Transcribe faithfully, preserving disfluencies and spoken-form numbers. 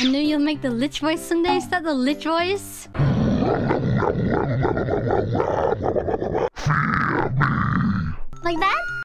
I knew you'll make the Lich voice someday. Is that the Lich voice? Like that?